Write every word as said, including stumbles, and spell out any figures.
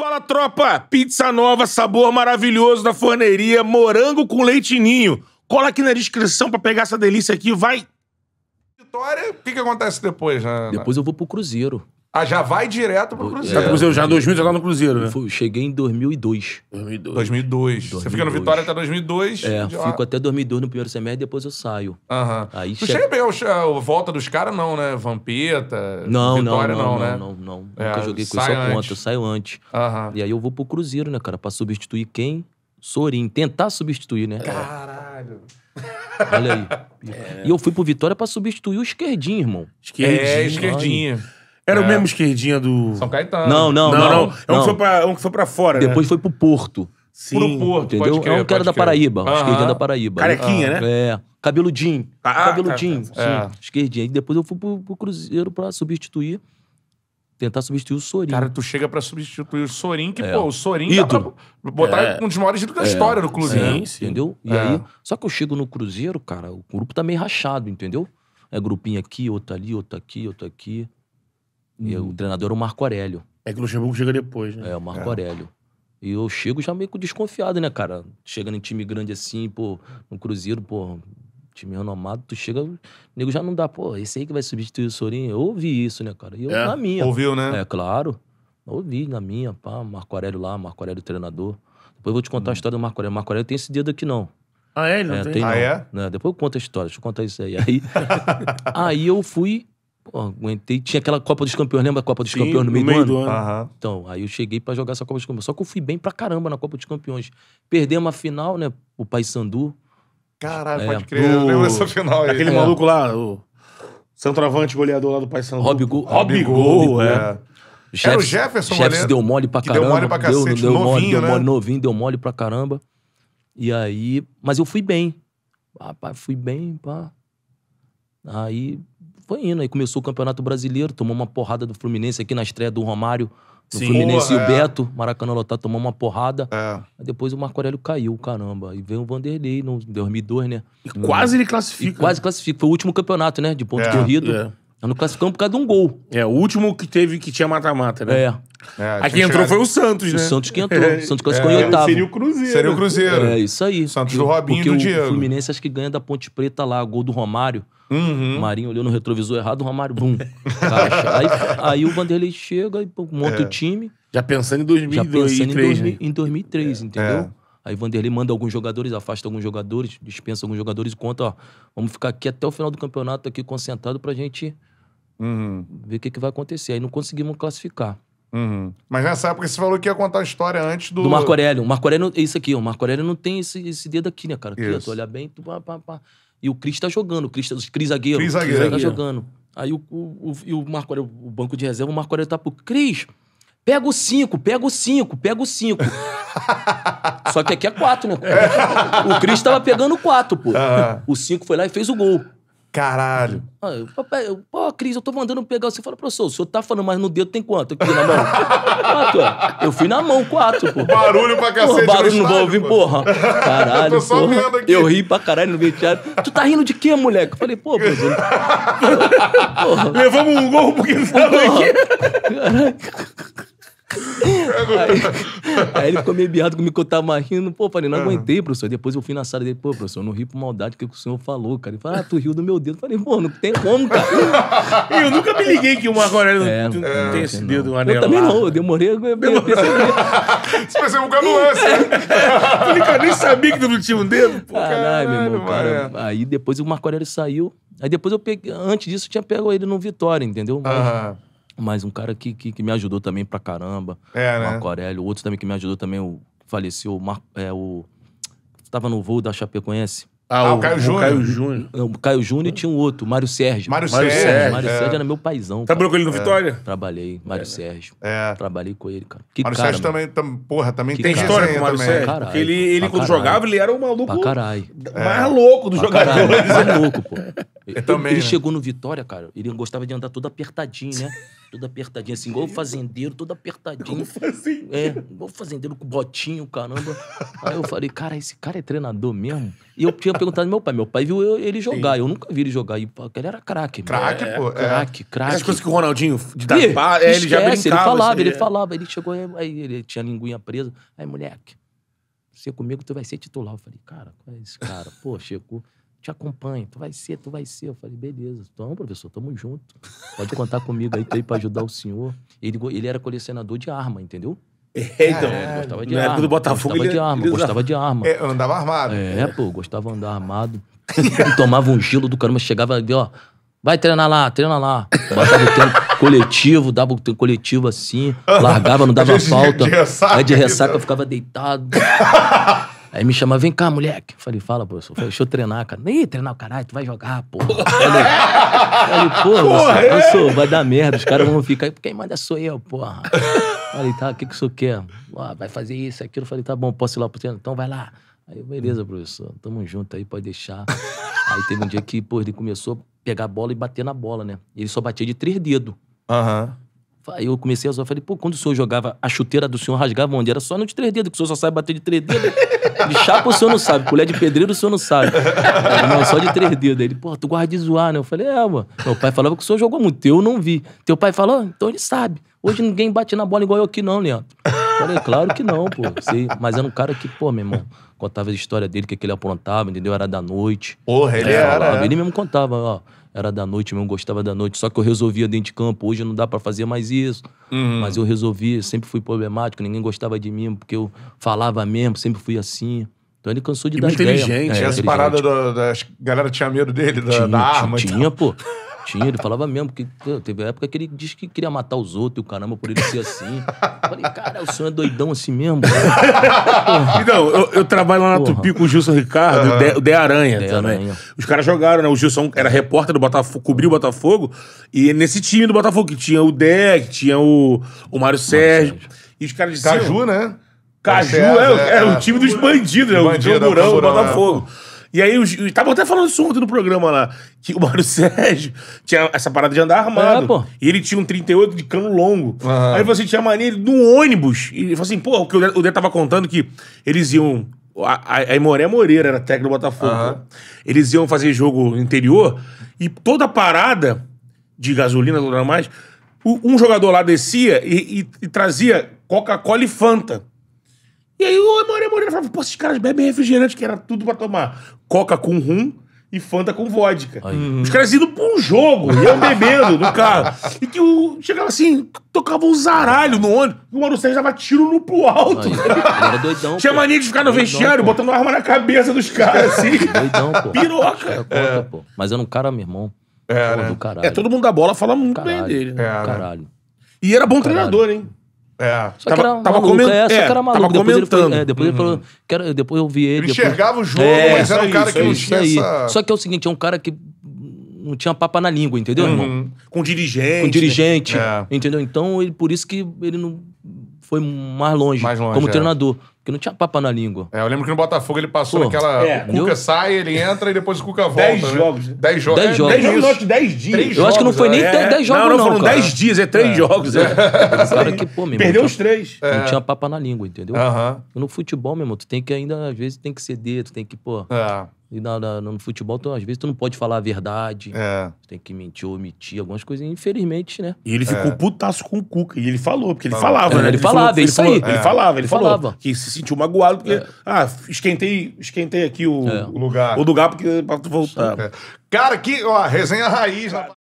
Fala, tropa! Pizza nova, sabor maravilhoso da Forneria, morango com leitinho. Cola aqui na descrição pra pegar essa delícia aqui, vai! Vitória, o que, que acontece depois? Né? Depois eu vou pro Cruzeiro. Ah, já vai direto pro Cruzeiro. É, tá pro Cruzeiro já em dois mil, já tá no Cruzeiro, né? Cheguei em dois mil e dois. dois mil e dois. dois mil e dois. Você fica no Vitória até dois mil e dois? É, já... fico até dois mil e dois no primeiro semestre, depois eu saio. Aham. Uhum. Tu che... chega bem a volta dos caras, não, né? Vampeta, não, Vitória, não, não, não, né? Não, não, não. É, nunca joguei com isso a conta, eu saio antes. Uhum. E aí eu vou pro Cruzeiro, né, cara? Pra substituir quem? Sorim. Tentar substituir, né? Caralho. Olha aí. É. E eu fui pro Vitória pra substituir o Esquerdinho, irmão. Esquerdinho. É, Esquerdinho. Ai. Era é. o mesmo Esquerdinho do... São Caetano. Não, não, não. não, não. É um, não. Que foi pra, um que foi pra fora, depois né? Depois foi pro Porto. Sim. Pro Porto, entendeu? Pode crer, é um cara da Paraíba. Uh-huh. Um Esquerdinho da Paraíba. Carequinha, ah. né? É. Cabeludinho. Ah, Cabeludinho. Ah, tá. Sim. É. Esquerdinho. E depois eu fui pro, pro Cruzeiro pra substituir... Tentar substituir o Sorim. Cara, tu chega pra substituir o Sorim, que, é. pô, o Sorim dá pra botar é. um dos maiores ídolos da é. história do clube. Sim, sim. Entendeu? E é. aí... Só que eu chego no Cruzeiro, cara, o grupo tá meio rachado, entendeu? É grupinho aqui, outro ali, outro aqui, outro aqui... E o treinador era o Marco Aurélio. É que o Luxemburgo chega depois, né? É, o Marco é. Aurélio. E eu chego já meio que desconfiado, né, cara? Chegando em time grande assim, pô, no Cruzeiro, pô, time renomado, tu chega, o nego já não dá, pô, esse aí que vai substituir o Sorim. Eu ouvi isso, né, cara? E eu é. na minha. Ouviu, né? É, claro. Eu ouvi na minha, pá, Marco Aurélio lá, Marco Aurélio treinador. Depois eu vou te contar hum. a história do Marco Aurélio. Marco Aurélio tem esse dedo aqui, não. Ah, é? Ele não é, tem? tem ah, é? Não. É? Depois eu conto a história, deixa eu contar isso aí. Aí, aí eu fui... Pô, aguentei. Tinha aquela Copa dos Campeões, lembra da Copa dos Sim, Campeões no meio, no meio do ano? Do ano. Uhum. Então, aí eu cheguei pra jogar essa Copa dos Campeões. Só que eu fui bem pra caramba na Copa dos Campeões. Perdemos a final, né? O Paysandu. Caralho, é, pode crer. O... Eu lembro dessa final aí. Aquele é. maluco lá, o centroavante goleador lá do Paysandu. Robigol. Robigol, é. Jefferson, Era o Jefferson, Jefferson deu mole pra caramba. Deu mole pra cacete, deu, deu novinho, mole, né? Deu mole, novinho, deu mole pra caramba. E aí... Mas eu fui bem. Ah, pá, fui bem, pá. Aí... Foi indo. Aí começou o Campeonato Brasileiro, tomou uma porrada do Fluminense aqui na estreia do Romário, do Sim, Fluminense porra, e o é. Beto, Maracanã lotado, tomou uma porrada. É. Aí depois o Marco Aurélio caiu, caramba. E veio o Vanderlei no dois mil e dois, né? E no... quase ele classifica. E quase classifica. Foi o último campeonato, né? De ponto é, corrido. É. Nós não classificamos por causa de um gol. É, o último que teve, que tinha mata-mata, né? É. é Aí quem entrou foi o Santos, né? O Santos que entrou. É. O Santos classificou é. em oitavo. Seria o Cruzeiro. Seria o Cruzeiro. É, isso aí. Santos do Robinho e do Diego. O Fluminense acho que ganha da Ponte Preta lá, gol do Romário. Uhum. O Marinho olhou no retrovisor errado, o Romário, bum. Caixa. Aí, aí o Vanderlei chega e monta é. o time. Já pensando em dois mil e dois. Já pensando em, dois mil, né? em dois mil e três, é. entendeu? É. Aí o Vanderlei manda alguns jogadores, afasta alguns jogadores, dispensa alguns jogadores e conta, ó, vamos ficar aqui até o final do campeonato, aqui concentrado pra gente uhum. ver o que, que vai acontecer. Aí não conseguimos classificar. Uhum. Mas nessa época você falou que ia contar a história antes do... Do Marco Aurélio. O Marco Aurélio é isso aqui, ó. O Marco Aurélio não tem esse, esse dedo aqui, né, cara? Aqui, ó, tu olha bem, tu pá, pá, pá. E o Cris tá jogando, o Cris, Cris zagueiro. Cris zagueiro. Tá jogando. Aí o, o, o Marco Aurélio, o banco de reserva, o Marco Aurélio tá pro Cris, pega o cinco, pega o cinco, pega o cinco. Só que aqui é quatro, né? O Cris tava pegando quatro, pô. Ah. O cinco foi lá e fez o gol. Caralho. Aí, eu, pô, Cris, eu tô mandando pegar o cinco. Fala, professor, o senhor tá falando, mas no dedo tem quanto? Aqui na mão? Quatro. Eu fui na mão, quatro, pô. Barulho pra cacete. Porra, barulho no não vou ouvir, porra. Caralho, eu tô só vendo aqui. Eu ri pra caralho no vestiário. Tu tá rindo de quê, moleque? Eu falei, pô, professor. Levamos um gol porque não tava aqui. Caralho. aí, aí ele ficou meio biado comigo que eu tava rindo. Pô, falei, não uhum. aguentei, professor. Depois eu fui na sala dele, pô, professor, eu não ri por maldade que o senhor falou, cara. Ele falou, ah, tu riu do meu dedo. Eu falei, pô, não tem como, cara. eu nunca me liguei que o Marco Aurélio é, não, é, não tem esse não. dedo anelado. Eu também não, eu demorei. Eu demorei. Você percebeu que eu não lance, né? Falei, cara, nem sabia que tu não tinha um dedo. Pô, caralho, caralho, meu irmão, cara. É. Aí depois o Marco Aurélio saiu. Aí depois eu peguei, antes disso eu tinha pego ele no Vitória, entendeu? Aham. Uhum. Mas um cara que, que, que me ajudou também pra caramba. É, né? Marco Aurélio. Outro também que me ajudou também, o faleceu, o Marco... É, o... Tava no voo da Chapecoense. Ah, ah o, o Caio Júnior. O Caio Júnior. O Caio Júnior tinha um outro, Mário Sérgio. Mário Sérgio. Mário Sérgio é. era meu paizão. Trabalhou com ele no é. Vitória? Trabalhei. Mário é. Sérgio. É. Trabalhei com ele, cara. Que Mário cara, Sérgio também, tam, porra, também que tem cara. história com o Mário Sérgio. Caralho, porque ele, ele quando jogava, ele era o maluco... Pra caralho. Mais é. louco dos jogadores. Mais louco, pô. Eu também, ele né? chegou no Vitória, cara, ele gostava de andar todo apertadinho, né? Todo apertadinho, assim, igual o fazendeiro, todo apertadinho. Fazendeiro. É, igual o fazendeiro com botinho, caramba. Aí eu falei, cara, esse cara é treinador mesmo? E eu tinha perguntado ao meu pai, meu pai viu eu, ele jogar, Sim. eu nunca vi ele jogar. E ele era craque, Craque, é, pô. Craque, é. craque. As coisas que o Ronaldinho... De dar e, pá, é, ele esquece, já brincava. Ele falava, assim, ele é. falava, ele chegou, aí ele tinha a linguinha presa. Aí, moleque, você comigo, tu vai ser titular. Eu falei, cara, qual é esse cara? Pô, chegou... te acompanho, tu vai ser, tu vai ser. Eu falei, beleza. Então, professor, tamo junto. Pode contar comigo aí, tá aí pra ajudar o senhor. Ele, ele era colecionador de arma, entendeu? É, então. É, gostava de na arma. Época do Botafogo, gostava ele, de arma, ele gostava de arma. É, andava armado. É, é, pô, gostava de andar armado. Tomava um gelo do caramba, chegava e ó, vai treinar lá, treina lá. Botava o tempo coletivo, dava o tempo coletivo assim, largava, não dava falta. De ressaca, aí de ressaca eu ficava deitado. Aí me chamava, vem cá, moleque. Falei, fala, professor. Falei, deixa eu treinar, cara. Nem treinar o caralho, tu vai jogar, porra. Falei, falei porra, porra é? Professor, vai dar merda. Os caras vão ficar aí, quem manda sou eu, porra. Falei, tá, o que que o senhor quer? Ah, vai fazer isso, aquilo. Falei, tá bom, posso ir lá pro treino? Então vai lá. Aí, beleza, professor. Tamo junto aí, pode deixar. Aí teve um dia que, pô, ele começou a pegar a bola e bater na bola, né? Ele só batia de três dedos. Aham. Uhum. Aí eu comecei a zoar, falei, pô, quando o senhor jogava, a chuteira do senhor rasgava onde? Era só no de três dedos, que o senhor só sabe bater de três dedos. De chapa o senhor não sabe, colher de pedreiro o senhor não sabe. Não, só de três dedos. Aí ele, pô, tu guarda de zoar, né? Eu falei, é, mano. Meu pai falava que o senhor jogou muito, eu não vi. Teu pai falou, então ele sabe. Hoje ninguém bate na bola igual eu aqui não, Leandro. Falei, claro que não, pô. Sei. Mas era um cara que, pô, meu irmão, contava a história dele, que, é que ele aprontava, entendeu? Era da noite. Porra, ele era. Falava. Ele mesmo contava, ó. Era da noite mesmo, gostava da noite. Só que eu resolvia dentro de campo. Hoje não dá pra fazer mais isso. Uhum. Mas eu resolvi, sempre fui problemático. Ninguém gostava de mim, porque eu falava mesmo. Sempre fui assim. Então ele cansou de e dar inteligente. Ideia. Inteligente. É, essa parada do, das... galera tinha medo dele, da, tinha, da arma. Tinha, tinha pô. Tinha, ele falava mesmo. Porque, pô, teve época que ele disse que queria matar os outros. E o caramba, por ele ser assim. Eu falei, cara, o senhor é doidão assim mesmo. Então, eu, eu trabalho lá na Porra. Tupi com o Gilson Ricardo uhum. e o de, de Aranha de também. Aranha. Os caras jogaram, né? O Gilson era repórter do Botafogo, cobriu o Botafogo. E nesse time do Botafogo que tinha o Deck, tinha o, o Mário Sérgio. Sérgio. E os caras diziam... Caju, né? Caju, é, é, é, é o time dos bandidos, né? O bandido, Mourão, o Botafogo. É. E aí, estavam até falando isso ontem no programa lá, que o Mário Sérgio tinha essa parada de andar armado. É, pô. E ele tinha um trinta e oito de cano longo. Uhum. Aí você tinha mania no ônibus. E ele falou assim, pô, o que o Dê tava contando que eles iam... Aí Moré Moreira era técnico do Botafogo. Uhum. Eles iam fazer jogo interior e toda a parada de gasolina, tudo mais, um jogador lá descia e, e, e trazia Coca-Cola e Fanta. E aí o Moré Moreira falava, pô, esses caras bebem refrigerante, que era tudo pra tomar. Coca com rum e Fanta com vodka. Aí. Os caras indo pra um jogo, iam bebendo no carro. E que o... chegava assim, tocava um zaralho no ônibus. E o Mano Sérgio dava tiro no pro alto. Aí, era doidão, tinha mania de ficar no doidão, vestiário, pô. Botando uma arma na cabeça dos caras, assim. Doidão, pô. Piroca. É. Conta, pô. Mas era um cara, meu irmão. É, pô, né? Do caralho. É, todo mundo da bola fala muito caralho. Bem dele. Né? É, caralho. E era bom caralho. Treinador, hein? É. Só que era tava maluco, é, só que era maluco. Depois ele, foi, é, depois uhum. ele falou, que era, depois eu vi ele... Ele depois... enxergava o jogo, é, mas era um cara isso, que não tinha isso essa... Só que é o seguinte, é um cara que não tinha papa na língua, entendeu, uhum. irmão? Com dirigente. Com dirigente, né? Entendeu? Então, ele, por isso que ele não foi mais longe, mais longe como é. Treinador. Porque não tinha papa na língua. É, eu lembro que no Botafogo ele passou Pô, naquela... É, o Cuca sai, ele entra e depois o Cuca volta. Dez né? jogos. Dez jogos. Dez jogos. É, dez jogos. Dez dias. Três eu jogos, acho que não foi nem é. Dez, dez jogos não, não, não foram cara. Dez dias, é três é. Jogos. É. É. É. Cara que, pô, meu Perdeu irmão, os tinha, três. É. Não tinha papa na língua, entendeu? Uh-huh. No futebol, meu irmão, tu tem que ainda, às vezes, tem que ceder, tu tem que, pô... É. E na, na, no futebol, tu, às vezes, tu não pode falar a verdade. É. Tu tem que mentir ou omitir, algumas coisas, infelizmente, né? E ele ficou é. Putaço com o Cuca. E ele falou, porque ele falou. Falava, é, né? Ele, ele falava, isso aí. Ele falava, ele, falava, ele falava. falou. Que se sentiu magoado, porque... É. Ah, esquentei, esquentei aqui o, é. o lugar. O lugar, porque pra tu voltar. É. Cara, que ó, resenha raiz, rapaz.